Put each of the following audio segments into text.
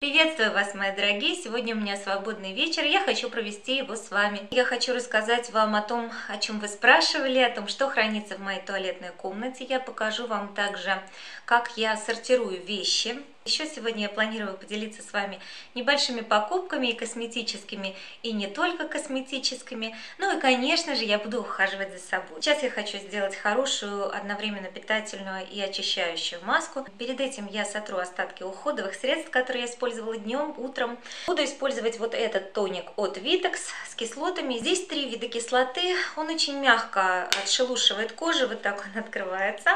Приветствую вас, мои дорогие! Сегодня у меня свободный вечер, я хочу провести его с вами. Я хочу рассказать вам о том, о чем вы спрашивали, о том, что хранится в моей туалетной комнате. Я покажу вам также, как я сортирую вещи. Еще сегодня я планирую поделиться с вами небольшими покупками и косметическими, и не только косметическими. Ну и, конечно же, я буду ухаживать за собой. Сейчас я хочу сделать хорошую, одновременно питательную и очищающую маску. Перед этим я сотру остатки уходовых средств, которые я использовала днем, утром. Буду использовать вот этот тоник от Витекс с кислотами. Здесь 3 вида кислоты. Он очень мягко отшелушивает кожу, вот так он открывается.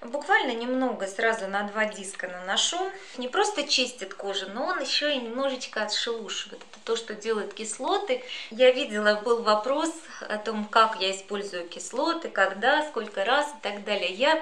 Буквально немного, сразу на 2 диска наношу. Не просто чистит кожу, но он еще и немножечко отшелушивает. Это то, что делают кислоты. Я видела, был вопрос о том, как я использую кислоты, когда, сколько раз и так далее. Я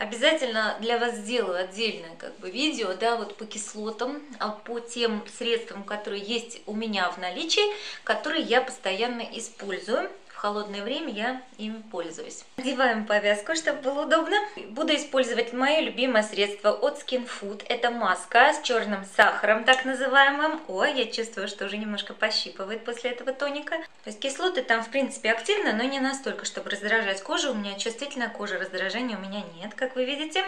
обязательно для вас сделаю отдельное видео, да, вот по кислотам, по тем средствам, которые есть у меня в наличии, которые я постоянно использую. В холодное время я им пользуюсь. Надеваем повязку, чтобы было удобно. Буду использовать мое любимое средство от Skin Food. Это маска с черным сахаром, так называемым. Ой, я чувствую, что уже немножко пощипывает после этого тоника. То есть кислоты там, в принципе, активны, но не настолько, чтобы раздражать кожу. У меня чувствительная кожа, раздражения у меня нет, как вы видите.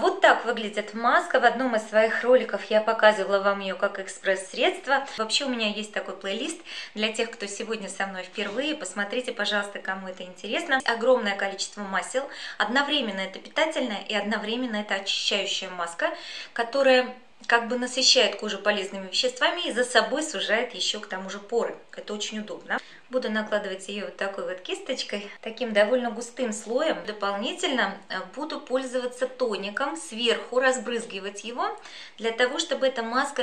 Вот так выглядит маска. В одном из своих роликов я показывала вам ее как экспресс-средство. Вообще у меня есть такой плейлист для тех, кто сегодня со мной впервые. Смотрите, пожалуйста, кому это интересно. Огромное количество масел. Одновременно это питательная и одновременно это очищающая маска, которая насыщает кожу полезными веществами и за собой сужает еще к тому же поры. Это очень удобно. Буду накладывать ее вот такой вот кисточкой, таким довольно густым слоем. Дополнительно буду пользоваться тоником, сверху разбрызгивать его, для того, чтобы эта маска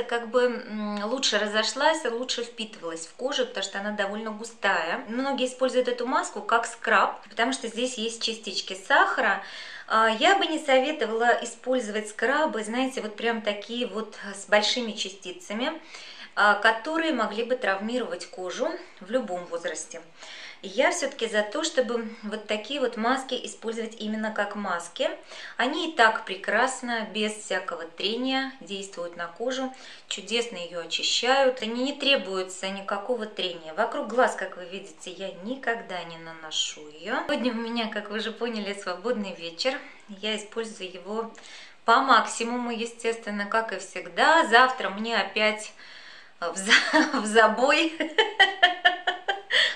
лучше разошлась, лучше впитывалась в кожу, потому что она довольно густая. Многие используют эту маску как скраб, потому что здесь есть частички сахара. Я бы не советовала использовать скрабы, знаете, вот прям такие вот с большими частицами, которые могли бы травмировать кожу в любом возрасте. Я все-таки за то, чтобы вот такие вот маски использовать именно как маски. Они и так прекрасно, без всякого трения действуют на кожу, чудесно ее очищают. Они не требуются никакого трения. Вокруг глаз, как вы видите, я никогда не наношу ее. Сегодня у меня, как вы же поняли, свободный вечер. Я использую его по максимуму, естественно, как и всегда. Завтра мне опять в забой.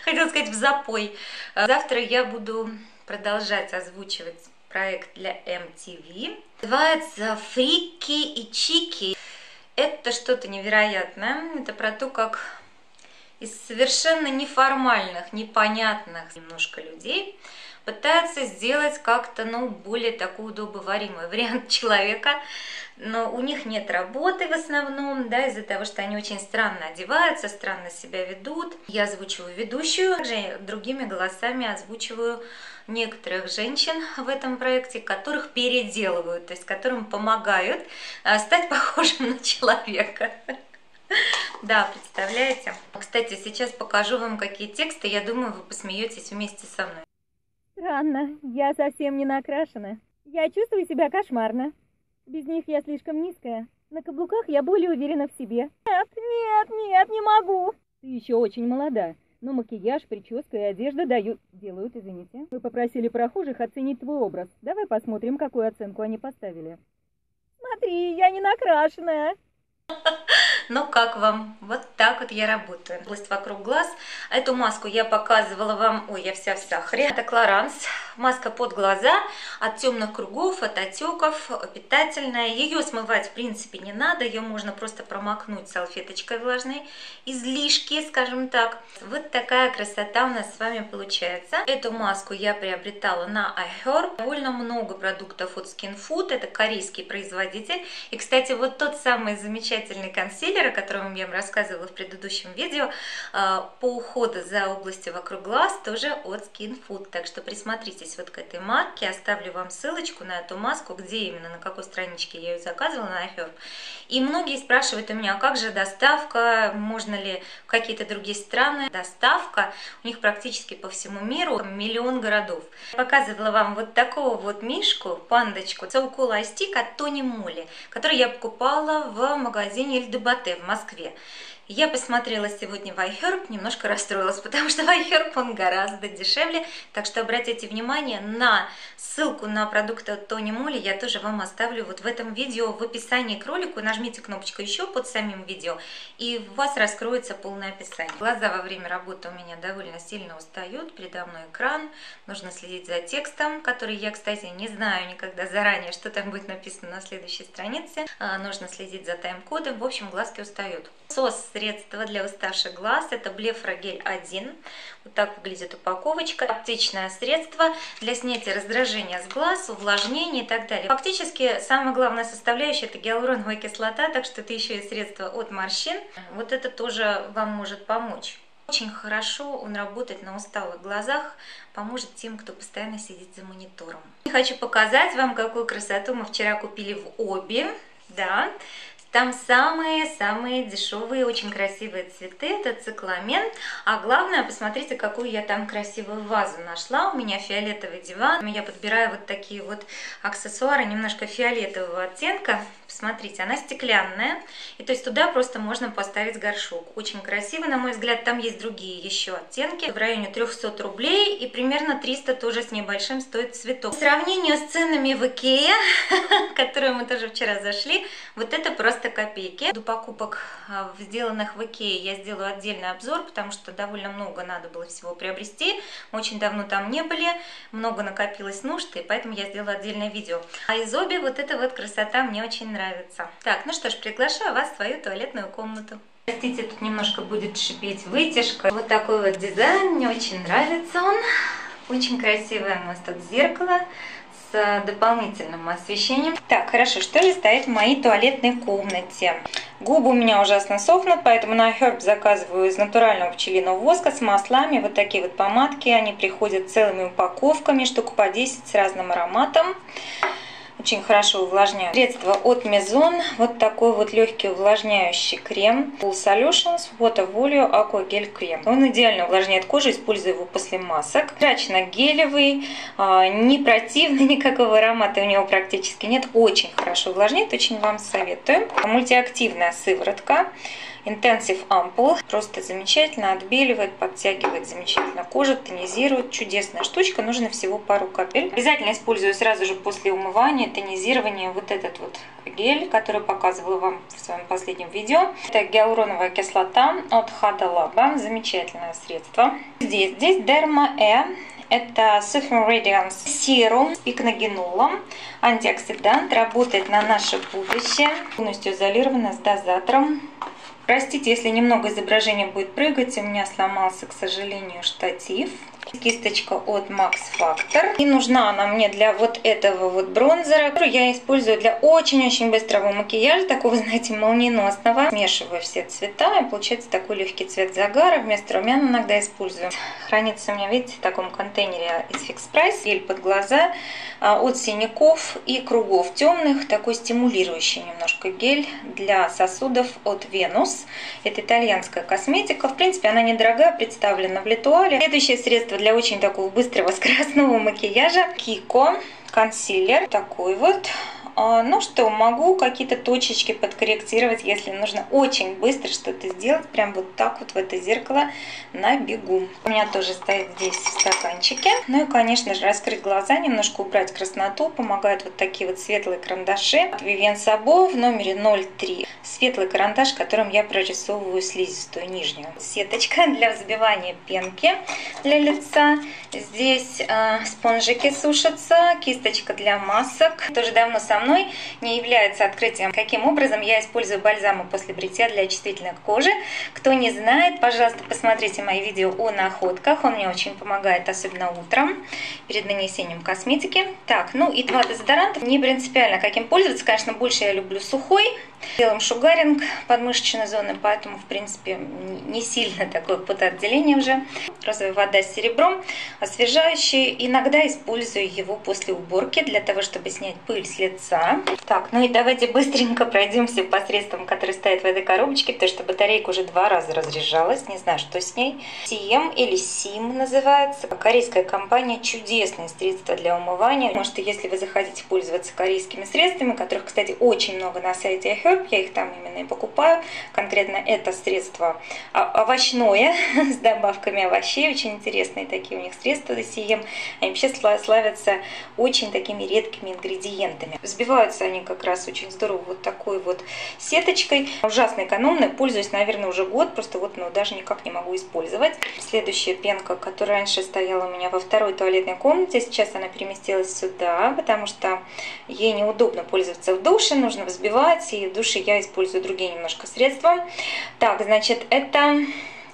Хотела сказать в запой. Завтра я буду продолжать озвучивать проект для MTV. Называется «Фрики и чики». Это что-то невероятное. Это про то, как из совершенно неформальных, непонятных немножко людей пытаются сделать как-то, ну, более такой удобоваримый вариант человека. Но у них нет работы в основном, да, из-за того, что они очень странно одеваются, странно себя ведут. Я озвучиваю ведущую, также другими голосами озвучиваю некоторых женщин в этом проекте, которых переделывают, то есть которым помогают стать похожим на человека. Да, представляете? Кстати, сейчас покажу вам, какие тексты, я думаю, вы посмеетесь вместе со мной. Странно, я совсем не накрашена. Я чувствую себя кошмарно. Без них я слишком низкая. На каблуках я более уверена в себе. Нет, нет, нет, не могу. Ты еще очень молода, но макияж, прическа и одежда делают, извините. Вы попросили прохожих оценить твой образ. Давай посмотрим, какую оценку они поставили. Смотри, я не накрашенная. Ну как вам? Вот так вот я работаю. Область вокруг глаз. Эту маску я показывала вам. Ой, я вся в сахаре. Это Клоранс. Маска под глаза. От темных кругов, от отеков. Питательная. Ее смывать, в принципе, не надо. Ее можно просто промокнуть салфеточкой влажной. Излишки, скажем так. Вот такая красота у нас с вами получается. Эту маску я приобретала на iHerb. Довольно много продуктов от Skin Food. Это корейский производитель. И, кстати, вот тот самый замечательный консилер, о котором я вам рассказывала в предыдущем видео, по уходу за областью вокруг глаз, тоже от Skin Food. Так что присмотритесь относитесь вот к этой марке. Оставлю вам ссылочку на эту маску, где именно, на какой страничке я ее заказывала, на iHerb. И многие спрашивают у меня, а как же доставка, можно ли в какие-то другие страны. Доставка у них практически по всему миру, миллион городов. Я показывала вам вот такого вот мишку, пандочку, целку ластик от Tony Moly, который я покупала в магазине Эльдебате в Москве. Я посмотрела сегодня в iHerb, немножко расстроилась, потому что в iHerb он гораздо дешевле. Так что обратите внимание на ссылку на продукты от Tony Moly, я тоже вам оставлю вот в этом видео, в описании к ролику. Нажмите кнопочку «Еще» под самим видео, и у вас раскроется полное описание. Глаза во время работы у меня довольно сильно устают, передо мной экран, нужно следить за текстом, который я, кстати, не знаю никогда заранее, что там будет написано на следующей странице. Нужно следить за тайм-кодом, в общем, глазки устают. Средство для уставших глаз, это Блефрогель-1, вот так выглядит упаковочка, оптичное средство для снятия раздражения с глаз, увлажнения и так далее. Фактически самая главная составляющая это гиалуроновая кислота, так что это еще и средство от морщин, вот это тоже вам может помочь. Очень хорошо он работает на усталых глазах, поможет тем, кто постоянно сидит за монитором. И хочу показать вам, какую красоту мы вчера купили в Obi, да. Там самые-самые дешевые, очень красивые цветы, это цикламен. А главное, посмотрите, какую я там красивую вазу нашла. У меня фиолетовый диван. Я подбираю вот такие вот аксессуары немножко фиолетового оттенка. Посмотрите, она стеклянная. И то есть туда просто можно поставить горшок. Очень красиво, на мой взгляд. Там есть другие еще оттенки. В районе 300 рублей и примерно 300 тоже с небольшим стоит цветок. По сравнению с ценами в Ikea, которые мы тоже вчера зашли, вот это просто копейки. До покупок, сделанных в Ikea, я сделаю отдельный обзор, потому что довольно много надо было всего приобрести. Мы очень давно там не были, много накопилось нужд, и поэтому я сделаю отдельное видео. А из Obi вот эта вот красота мне очень нравится. Так, ну что ж, приглашаю вас в свою туалетную комнату. Простите, тут немножко будет шипеть вытяжка. Вот такой вот дизайн, мне очень нравится он. Очень красивое у нас тут зеркало с дополнительным освещением. Так, хорошо, что же стоит в моей туалетной комнате? Губы у меня ужасно сохнут, поэтому на iHerb заказываю из натурального пчелиного воска с маслами. Вот такие вот помадки, они приходят целыми упаковками, штук по 10 с разным ароматом. Очень хорошо увлажняют. Средство от Mizon, вот такой вот легкий увлажняющий крем. Full Solutions, Water Volume, Aqua Gel крем. Он идеально увлажняет кожу, используя его после масок. Прозрачно-гелевый, не противный, никакого аромата у него практически нет. Очень хорошо увлажняет, очень вам советую. Мультиактивная сыворотка. Intensive Ampoule, просто замечательно отбеливает, подтягивает замечательно кожу, тонизирует, чудесная штучка, нужно всего пару капель. Обязательно использую сразу же после умывания, тонизирования вот этот вот гель, который показывала вам в своем последнем видео. Это гиалуроновая кислота от Hada Lab, замечательное средство. Здесь Derma E. Это Soothing Radiance Serum с пикногенолом, антиоксидант, работает на наше будущее, полностью изолировано с дозатором. Простите, если немного изображения будет прыгать, у меня сломался, к сожалению, штатив. Кисточка от Max Factor. И нужна она мне для вот этого вот бронзера, который я использую для очень-очень быстрого макияжа, такого, знаете, молниеносного. Смешиваю все цвета, и получается такой легкий цвет загара. Вместо румян иногда использую. Хранится у меня, видите, в таком контейнере из Fix Price. Гель под глаза от синяков и кругов темных. Такой стимулирующий немножко гель для сосудов от Venus. Это итальянская косметика. В принципе, она недорогая, представлена в Летуале. Следующее средство для очень такого быстрого скоростного макияжа. Kiko консилер. Такой вот. Ну что, могу какие-то точечки подкорректировать, если нужно очень быстро что-то сделать. Прям вот так вот в это зеркало на бегу. У меня тоже стоит здесь в стаканчике. Ну и, конечно же, раскрыть глаза, немножко убрать красноту. Помогают вот такие вот светлые карандаши от Vivienne Sabo в номере 03. Светлый карандаш, которым я прорисовываю слизистую нижнюю. Сеточка для взбивания пенки для лица. Здесь спонжики сушатся. Кисточка для масок. Тоже давно сама не является открытием, каким образом я использую бальзамы после бритья для чувствительной кожи. Кто не знает, пожалуйста, посмотрите мои видео о находках, он мне очень помогает, особенно утром, перед нанесением косметики. Так, ну и два дезодоранта, не принципиально, каким пользоваться, конечно, больше я люблю сухой, Делаем шугаринг подмышечной зоны, поэтому, в принципе, не сильно такое потоотделение уже. Розовая вода с серебром, освежающий. Иногда использую его после уборки для того, чтобы снять пыль с лица. Так, ну и давайте быстренько пройдемся по средствам, которые стоят в этой коробочке, потому что батарейка уже 2 раза разряжалась, не знаю, что с ней. Saem или Saem называется. Корейская компания, чудесные средства для умывания. Потому что если вы захотите пользоваться корейскими средствами, которых, кстати, очень много на сайте iHerb, я их там именно и покупаю. Конкретно это средство овощное с добавками овощей. Очень интересные такие у них средства Saem. Они вообще славятся очень такими редкими ингредиентами. Взбиваются они как раз очень здорово вот такой вот сеточкой. Ужасно экономная. Пользуюсь, наверное, уже год. Просто вот, но даже никак не могу использовать. Следующая пенка, которая раньше стояла у меня во второй туалетной комнате. Сейчас она переместилась сюда, потому что ей неудобно пользоваться в душе. Нужно взбивать. И в душе я использую другие немножко средства. Так, значит, это...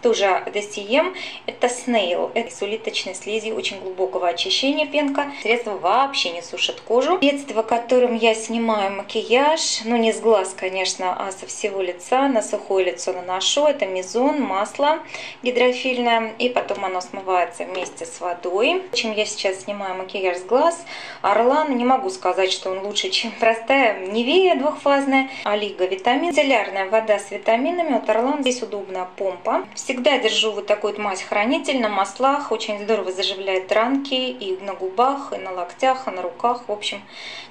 Тоже The Saem, это Snail, это с улиточной слизью очень глубокого очищения пенка. Средство вообще не сушит кожу. Средство, которым я снимаю макияж, ну не с глаз, конечно, а со всего лица, на сухое лицо наношу. Это Mizon, масло гидрофильное, и потом оно смывается вместе с водой. Чем я сейчас снимаю макияж с глаз? Orlane, не могу сказать, что он лучше, чем простая Nivea двухфазная. Олиго витамин, целлярная вода с витаминами от Orlane. Здесь удобная помпа. Всегда держу вот такую вот мазь-хранитель на маслах, очень здорово заживляет ранки и на губах, и на локтях, и на руках. В общем,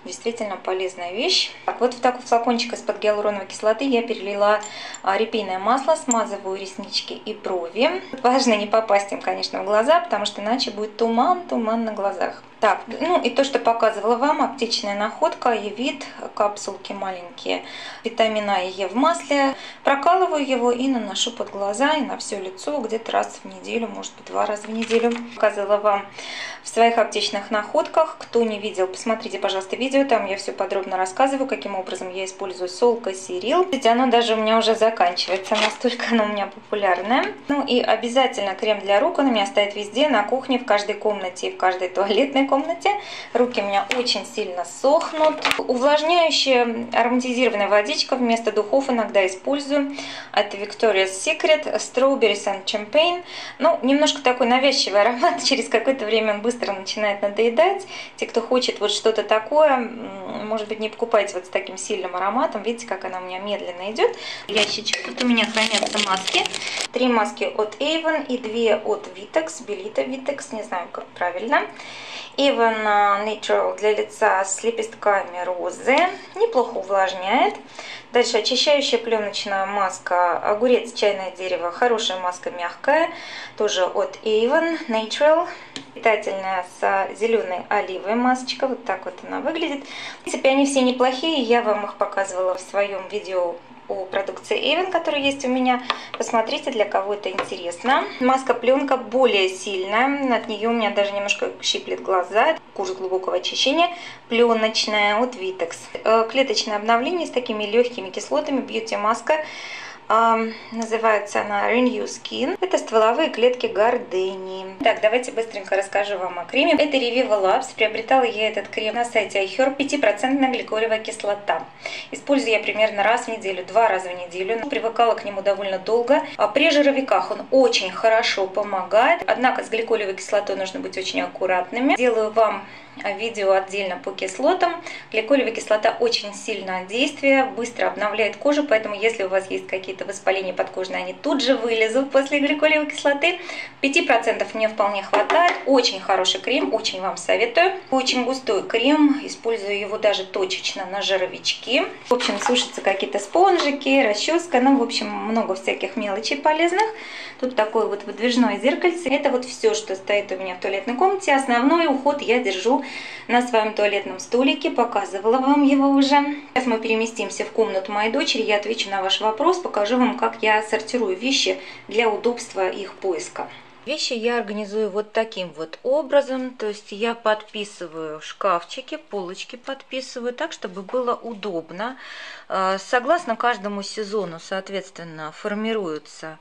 действительно полезная вещь. Так, вот в такой флакончик из-под гиалуроновой кислоты я перелила репейное масло, смазываю реснички и брови. Важно не попасть им, конечно, в глаза, потому что иначе будет туман на глазах. Так, ну и то, что показывала вам, аптечная находка, Evit, капсулки маленькие, витамина Е в масле. Прокалываю его и наношу под глаза и на все лицо где-то раз в неделю, может быть 2 раза в неделю. Показывала вам в своих аптечных находках. Кто не видел, посмотрите, пожалуйста, видео, там я все подробно рассказываю, каким образом я использую солка Сирил. Ведь оно даже у меня уже заканчивается, настолько оно у меня популярное. Ну и обязательно крем для рук, он у меня стоит везде, на кухне, в каждой комнате и в каждой туалетной комнате. Руки у меня очень сильно сохнут. Увлажняющая ароматизированная водичка вместо духов иногда использую. Это Victoria's Secret, Strawberries and Champagne. Ну, немножко такой навязчивый аромат. Через какое-то время он быстро начинает надоедать. Те, кто хочет вот что-то такое, может быть, не покупайте вот с таким сильным ароматом. Видите, как она у меня медленно идет. Ящичек. Тут у меня хранятся маски. 3 маски от Avon и 2 от Витекс. Belita, Витекс, не знаю, как правильно. Avon Natural для лица с лепестками розы. Неплохо увлажняет. Дальше очищающая пленочная маска. Огурец, чайное дерево. Хорошая маска, мягкая. Тоже от Avon Natural. Питательная с зеленой оливой масочка. Вот так вот она выглядит. В принципе, они все неплохие. Я вам их показывала в своем видео о продукции Avon, которая есть у меня. Посмотрите, для кого это интересно. Маска-пленка более сильная. От нее у меня даже немножко щиплет глаза. Курс глубокого очищения. Пленочная от Vitex. Клеточное обновление с такими легкими кислотами. Бьюти-маска. Называется она Renew Skin. Это стволовые клетки гордыни. Так, давайте быстренько расскажу вам о креме. Это Revival Labs. Приобретала я этот крем на сайте iHerb. 5% гликолевая кислота. Использую я примерно раз в неделю, 2 раза в неделю. Привыкала к нему довольно долго. При жировиках он очень хорошо помогает. Однако с гликолевой кислотой нужно быть очень аккуратными. Делаю вам видео отдельно по кислотам. Гликолевая кислота очень сильное действие, быстро обновляет кожу, поэтому если у вас есть какие-то воспаления подкожные, они тут же вылезут после гликолевой кислоты. 5% мне вполне хватает. Очень хороший крем, очень вам советую. Очень густой крем, использую его даже точечно на жировички. В общем, сушатся какие-то спонжики, расческа, ну, в общем, много всяких мелочей полезных. Тут такое вот выдвижное зеркальце. Это вот все, что стоит у меня в туалетной комнате. Основной уход я держу на своем туалетном столике, показывала вам его уже. Сейчас мы переместимся в комнату моей дочери, я отвечу на ваш вопрос, покажу вам, как я сортирую вещи для удобства их поиска. Вещи я организую вот таким вот образом, то есть я подписываю шкафчики, полочки подписываю так, чтобы было удобно. Согласно каждому сезону, соответственно, формируются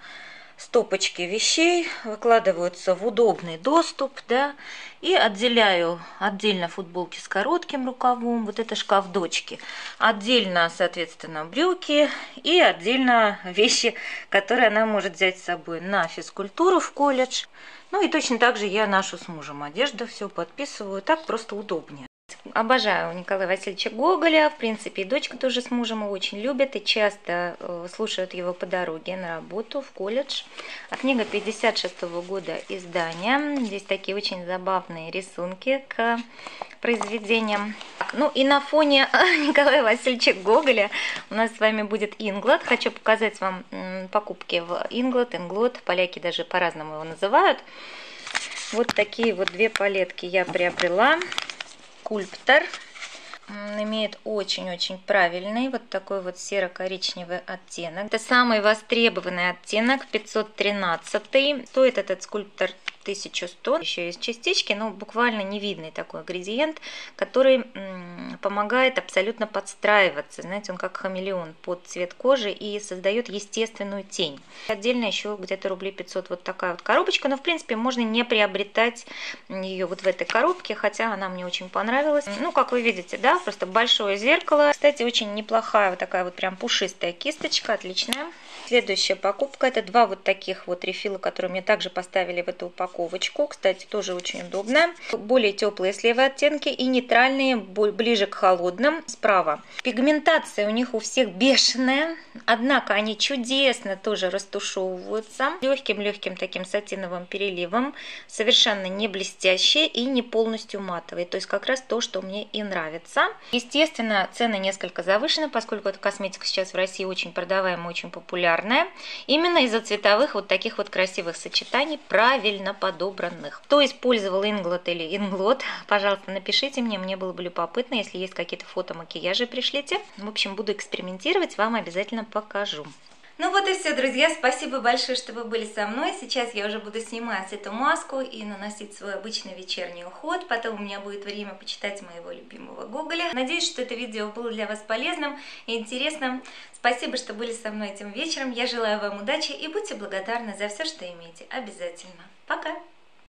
стопочки вещей, выкладываются в удобный доступ, да, и отделяю отдельно футболки с коротким рукавом, вот это шкаф дочки, отдельно, соответственно, брюки и отдельно вещи, которые она может взять с собой на физкультуру в колледж. Ну и точно так же я ношу с мужем одежду, все подписываю, так просто удобнее. Обожаю Николая Васильевича Гоголя, в принципе, и дочка тоже с мужем его очень любят и часто слушают его по дороге на работу, в колледж. Книга 56-го года издания, здесь такие очень забавные рисунки к произведениям. Ну и на фоне Николая Васильевича Гоголя у нас с вами будет Inglot. Хочу показать вам покупки в Inglot, поляки даже по-разному его называют. Вот такие вот две палетки я приобрела. Скульптор имеет очень-очень правильный вот такой вот серо-коричневый оттенок. Это самый востребованный оттенок, 513. Стоит этот скульптор 1100. Еще есть частички, но буквально невидный такой ингредиент, который помогает абсолютно подстраиваться. Знаете, он как хамелеон под цвет кожи и создает естественную тень. Отдельно еще где-то рублей 500 вот такая вот коробочка, но в принципе можно не приобретать ее вот в этой коробке, хотя она мне очень понравилась. Ну, как вы видите, да, просто большое зеркало. Кстати, очень неплохая вот такая вот прям пушистая кисточка, отличная. Следующая покупка, это два вот таких вот рефила, которые мне также поставили в эту упаковку. Кстати, тоже очень удобно. Более теплые слева оттенки и нейтральные, ближе к холодным, справа. Пигментация у них у всех бешеная, однако они чудесно тоже растушевываются. Легким-легким таким сатиновым переливом, совершенно не блестящие и не полностью матовые. То есть как раз то, что мне и нравится. Естественно, цены несколько завышены, поскольку эта косметика сейчас в России очень продаваемая, очень популярная. Именно из-за цветовых вот таких вот красивых сочетаний, правильно подобранных. Кто использовал Inglot или Inglot, пожалуйста, напишите мне, мне было бы любопытно, если есть какие-то фото макияжи, пришлите. В общем, буду экспериментировать, вам обязательно покажу. Ну вот и все, друзья, спасибо большое, что вы были со мной. Сейчас я уже буду снимать эту маску и наносить свой обычный вечерний уход. Потом у меня будет время почитать моего любимого Гоголя. Надеюсь, что это видео было для вас полезным и интересным. Спасибо, что были со мной этим вечером. Я желаю вам удачи и будьте благодарны за все, что имеете. Обязательно. Пока!